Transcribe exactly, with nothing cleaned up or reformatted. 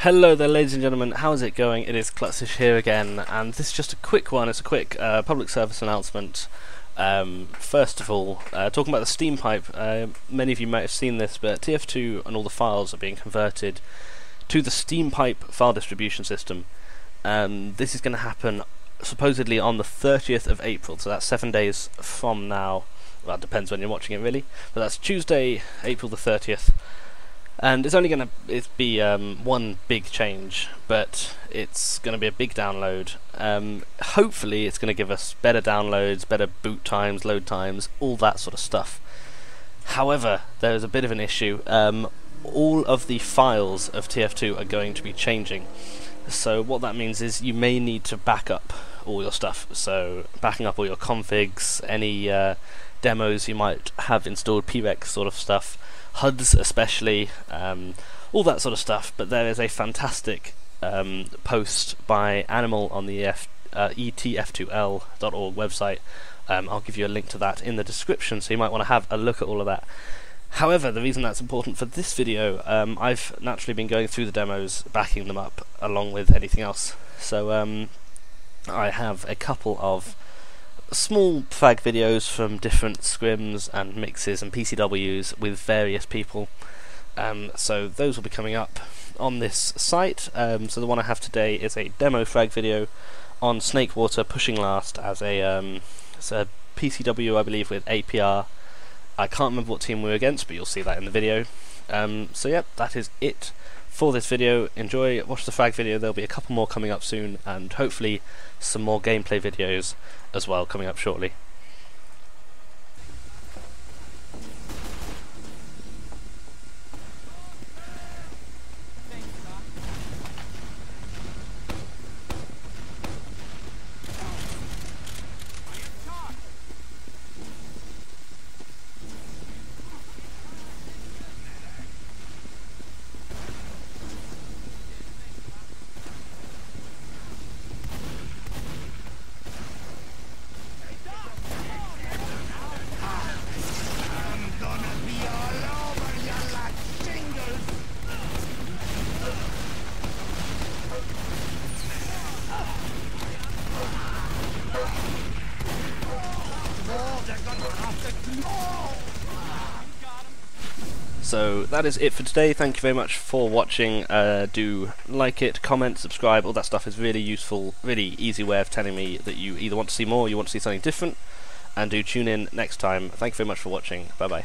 Hello there, ladies and gentlemen, how's it going? It is Klutzish here again, and this is just a quick one. It's a quick uh, public service announcement. Um, first of all, uh, talking about the Steam Pipe, uh, many of you might have seen this, but T F two and all the files are being converted to the Steam Pipe file distribution system. Um, this is going to happen supposedly on the thirtieth of April, so that's seven days from now. Well, that depends when you're watching it, really, but that's Tuesday, April the thirtieth. And it's only going to be um, one big change, but it's going to be a big download. Um, hopefully it's going to give us better downloads, better boot times, load times, all that sort of stuff. However, there's a bit of an issue. Um, all of the files of T F two are going to be changing. So what that means is you may need to back up all your stuff. So backing up all your configs, any uh, demos you might have installed, P rec sort of stuff. H U Ds especially, um, all that sort of stuff. But there is a fantastic um, post by Animal on the uh, E T F two L dot org website. Um, I'll give you a link to that in the description, so you might want to have a look at all of that. However, the reason that's important for this video, um, I've naturally been going through the demos, backing them up along with anything else. So um, I have a couple of small fag videos from different scrims and mixes and P C Ws with various people, um, so those will be coming up on this site. Um, so the one I have today is a demo frag video on Snakewater pushing last as a, um, it's a P C W, I believe, with A P R. I can't remember what team we were against, but you'll see that in the video. Um, so yep, that is it for this video. Enjoy, watch the frag video. There'll be a couple more coming up soon, and hopefully some more gameplay videos as well coming up shortly. So that is it for today. Thank you very much for watching. Uh, do like it, comment, subscribe, all that stuff is really useful, really easy way of telling me that you either want to see more or you want to see something different, and do tune in next time. Thank you very much for watching. Bye bye.